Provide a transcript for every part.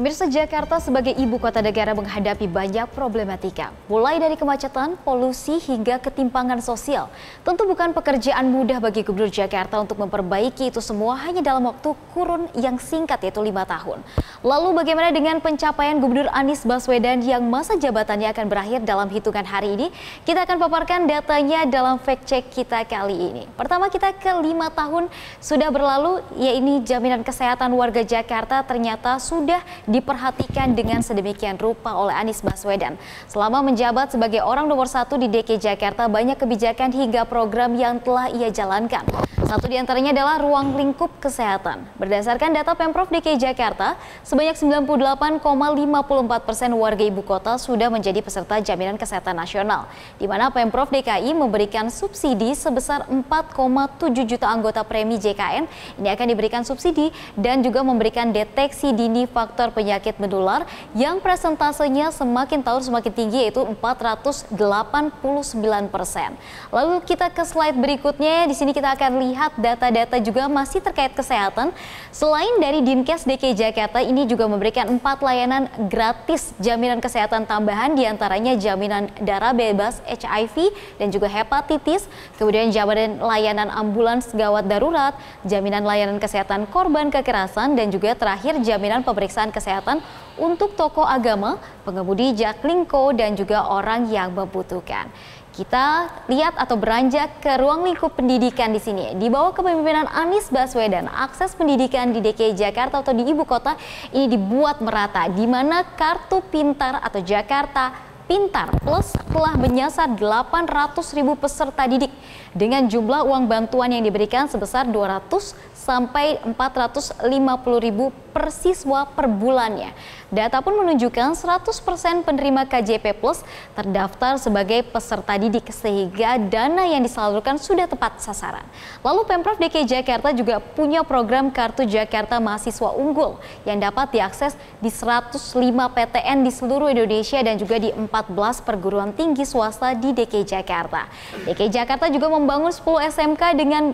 Pemirsa, Jakarta sebagai ibu kota negara menghadapi banyak problematika, mulai dari kemacetan, polusi, hingga ketimpangan sosial. Tentu bukan pekerjaan mudah bagi Gubernur Jakarta untuk memperbaiki itu semua hanya dalam waktu kurun yang singkat, yaitu 5 tahun. Lalu bagaimana dengan pencapaian Gubernur Anies Baswedan yang masa jabatannya akan berakhir dalam hitungan hari ini? Kita akan paparkan datanya dalam fact check kita kali ini. Pertama, kita ke 5 tahun sudah berlalu, yaitu jaminan kesehatan warga Jakarta ternyata sudah diperhatikan dengan sedemikian rupa oleh Anies Baswedan. Selama menjabat sebagai orang nomor 1 di DKI Jakarta, banyak kebijakan hingga program yang telah ia jalankan. Satu diantaranya adalah ruang lingkup kesehatan. Berdasarkan data Pemprov DKI Jakarta, sebanyak 98,54% warga ibu kota sudah menjadi peserta jaminan kesehatan nasional, di mana Pemprov DKI memberikan subsidi sebesar 4,7 juta anggota premi JKN. Ini akan diberikan subsidi dan juga memberikan deteksi dini faktor penyakit menular yang presentasenya semakin tahun semakin tinggi, yaitu 489%. Lalu kita ke slide berikutnya. Di sini kita akan lihat data-data juga masih terkait kesehatan. Selain dari Dinkes DKI Jakarta, ini juga memberikan 4 layanan gratis jaminan kesehatan tambahan, diantaranya jaminan darah bebas HIV dan juga hepatitis, kemudian jaminan layanan ambulans gawat darurat, jaminan layanan kesehatan korban kekerasan, dan juga terakhir jaminan pemeriksaan kesehatan untuk tokoh agama, pengemudi jaklingko, dan juga orang yang membutuhkan. Kita lihat atau beranjak ke ruang lingkup pendidikan di sini. Di bawah kepemimpinan Anies Baswedan, akses pendidikan di DKI Jakarta atau di ibu kota ini dibuat merata, di mana Kartu Pintar atau Jakarta Pintar Plus telah menyasar 800.000 peserta didik dengan jumlah uang bantuan yang diberikan sebesar 200 sampai 450.000 per siswa per bulannya. Data pun menunjukkan 100% penerima KJP Plus terdaftar sebagai peserta didik, sehingga dana yang disalurkan sudah tepat sasaran. Lalu Pemprov DKI Jakarta juga punya program Kartu Jakarta Mahasiswa Unggul yang dapat diakses di 105 PTN di seluruh Indonesia dan juga di 14 perguruan tinggi swasta di DKI Jakarta. DKI Jakarta juga membangun 10 SMK dengan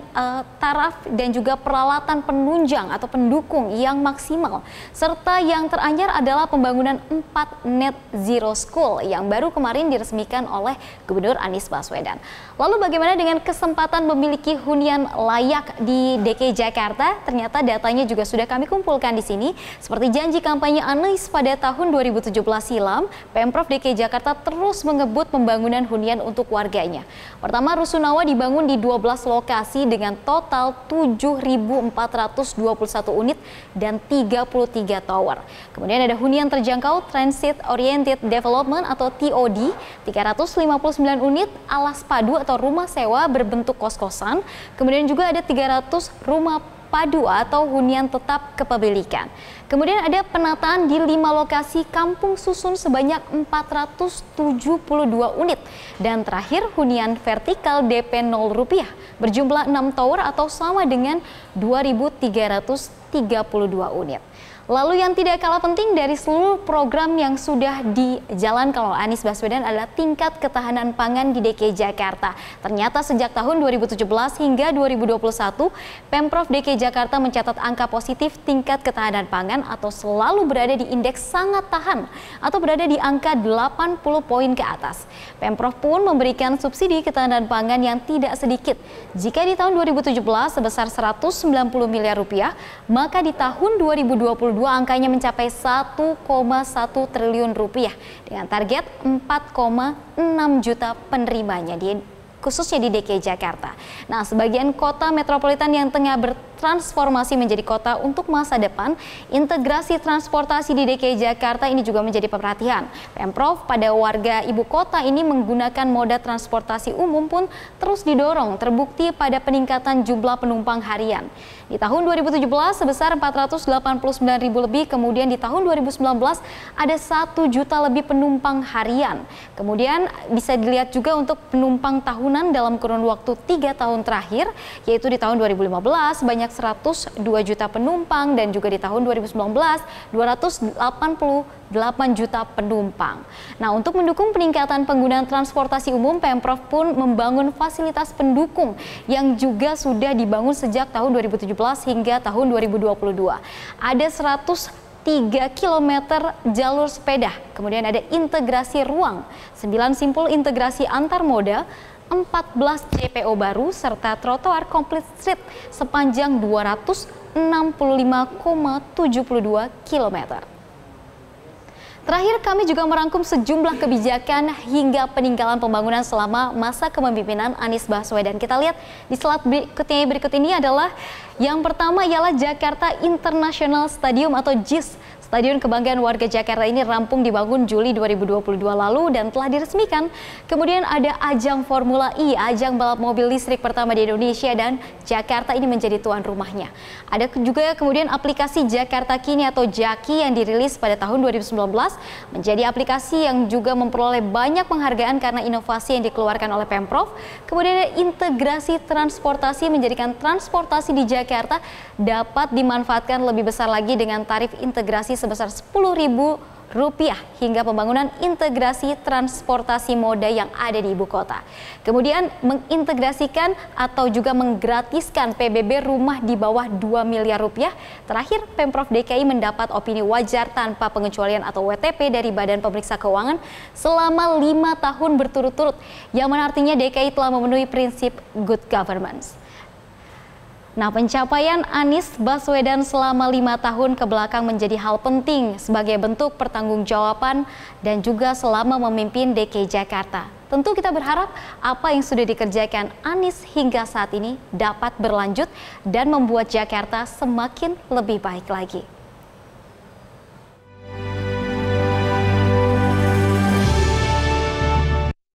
taraf dan juga peralatan penunjang atau pendukung yang maksimal, serta yang teranyar adalah pembangunan 4 net zero school yang baru kemarin diresmikan oleh Gubernur Anies Baswedan. Lalu bagaimana dengan kesempatan memiliki hunian layak di DKI Jakarta? Ternyata datanya juga sudah kami kumpulkan di sini. Seperti janji kampanye Anies pada tahun 2017 silam, Pemprov DKI Jakarta terus mengebut pembangunan hunian untuk warganya. Pertama, rusunawa dibangun di 12 lokasi dengan total 7.421 unit dan 33 tower. Kemudian ada hunian terjangkau Transit Oriented Development atau TOD 359 unit, alas padu atau rumah sewa berbentuk kos-kosan. Kemudian juga ada 300 rumah padu atau hunian tetap kepemilikan. Kemudian ada penataan di 5 lokasi kampung susun sebanyak 472 unit. Dan terakhir, hunian vertikal DP Rp0 berjumlah 6 tower atau sama dengan 2.332 unit. Lalu yang tidak kalah penting dari seluruh program yang sudah dijalankan oleh Anies Baswedan adalah tingkat ketahanan pangan di DKI Jakarta. Ternyata sejak tahun 2017 hingga 2021, Pemprov DKI Jakarta mencatat angka positif tingkat ketahanan pangan atau selalu berada di indeks sangat tahan atau berada di angka 80 poin ke atas. Pemprov pun memberikan subsidi ketahanan pangan yang tidak sedikit. Jika di tahun 2017 sebesar Rp190 miliar, maka di tahun 2022 angkanya mencapai Rp1,1 triliun dengan target 4,6 juta penerimanya khususnya di DKI Jakarta. Nah, sebagian kota metropolitan yang tengah bertransformasi menjadi kota untuk masa depan, integrasi transportasi di DKI Jakarta ini juga menjadi perhatian. Pemprov pada warga ibu kota ini menggunakan moda transportasi umum pun terus didorong, terbukti pada peningkatan jumlah penumpang harian. Di tahun 2017 sebesar 489.000 lebih, kemudian di tahun 2019 ada 1 juta lebih penumpang harian. Kemudian bisa dilihat juga untuk penumpang tahunan dalam kurun waktu 3 tahun terakhir, yaitu di tahun 2015 banyak 102 juta penumpang dan juga di tahun 2019 288 juta penumpang. Nah, untuk mendukung peningkatan penggunaan transportasi umum, Pemprov pun membangun fasilitas pendukung yang juga sudah dibangun sejak tahun 2017 hingga tahun 2022. Ada 100 3 km jalur sepeda, kemudian ada integrasi ruang, 9 simpul integrasi antar moda, 14 CPO baru, serta trotoar komplit street sepanjang 265,72 km. Terakhir, kami juga merangkum sejumlah kebijakan hingga peninggalan pembangunan selama masa kepemimpinan Anies Baswedan. Kita lihat di slide berikut ini adalah yang pertama ialah Jakarta International Stadium atau JIS. Stadion kebanggaan warga Jakarta ini rampung dibangun Juli 2022 lalu dan telah diresmikan. Kemudian ada ajang Formula E, ajang balap mobil listrik pertama di Indonesia, dan Jakarta ini menjadi tuan rumahnya. Ada juga kemudian aplikasi Jakarta Kini atau Jaki yang dirilis pada tahun 2019 menjadi aplikasi yang juga memperoleh banyak penghargaan karena inovasi yang dikeluarkan oleh Pemprov. Kemudian ada integrasi transportasi, menjadikan transportasi di Jakarta dapat dimanfaatkan lebih besar lagi dengan tarif integrasi sebesar Rp10.000 hingga pembangunan integrasi transportasi moda yang ada di ibu kota. Kemudian mengintegrasikan atau juga menggratiskan PBB rumah di bawah Rp2 miliar. Terakhir, Pemprov DKI mendapat opini wajar tanpa pengecualian atau WTP dari Badan Pemeriksa Keuangan selama 5 tahun berturut-turut, yang mana artinya DKI telah memenuhi prinsip good governance. Nah, pencapaian Anies Baswedan selama 5 tahun kebelakang menjadi hal penting sebagai bentuk pertanggungjawaban dan juga selama memimpin DKI Jakarta. Tentu kita berharap apa yang sudah dikerjakan Anies hingga saat ini dapat berlanjut dan membuat Jakarta semakin lebih baik lagi.